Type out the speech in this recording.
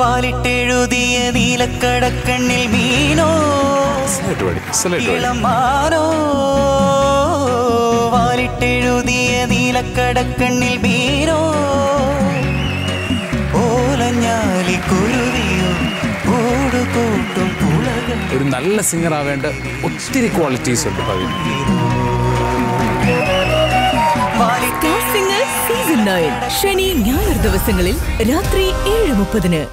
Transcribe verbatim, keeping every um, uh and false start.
വാലിട്ടെഴുതിയ നീലക്കടക്കണ്ണിൽ മീനോ ഇളമാനോ വാലിട്ടെഴുതിയ നീലക്കടക്കണ്ണിൽ മീനോ ഓലഞ്ഞാലി കുരുവിയോ ഓടുകൂട്ടും പുളകൾ. ഒരു നല്ല സിംഗർ ആവേണ്ട ഒത്തിരി ക്വാളിറ്റീസ് ഉണ്ട് Star Singer Season nine ശനി ഞായർ ദിവസങ്ങളിൽ രാത്രി ഏഴ് മുപ്പതിന്.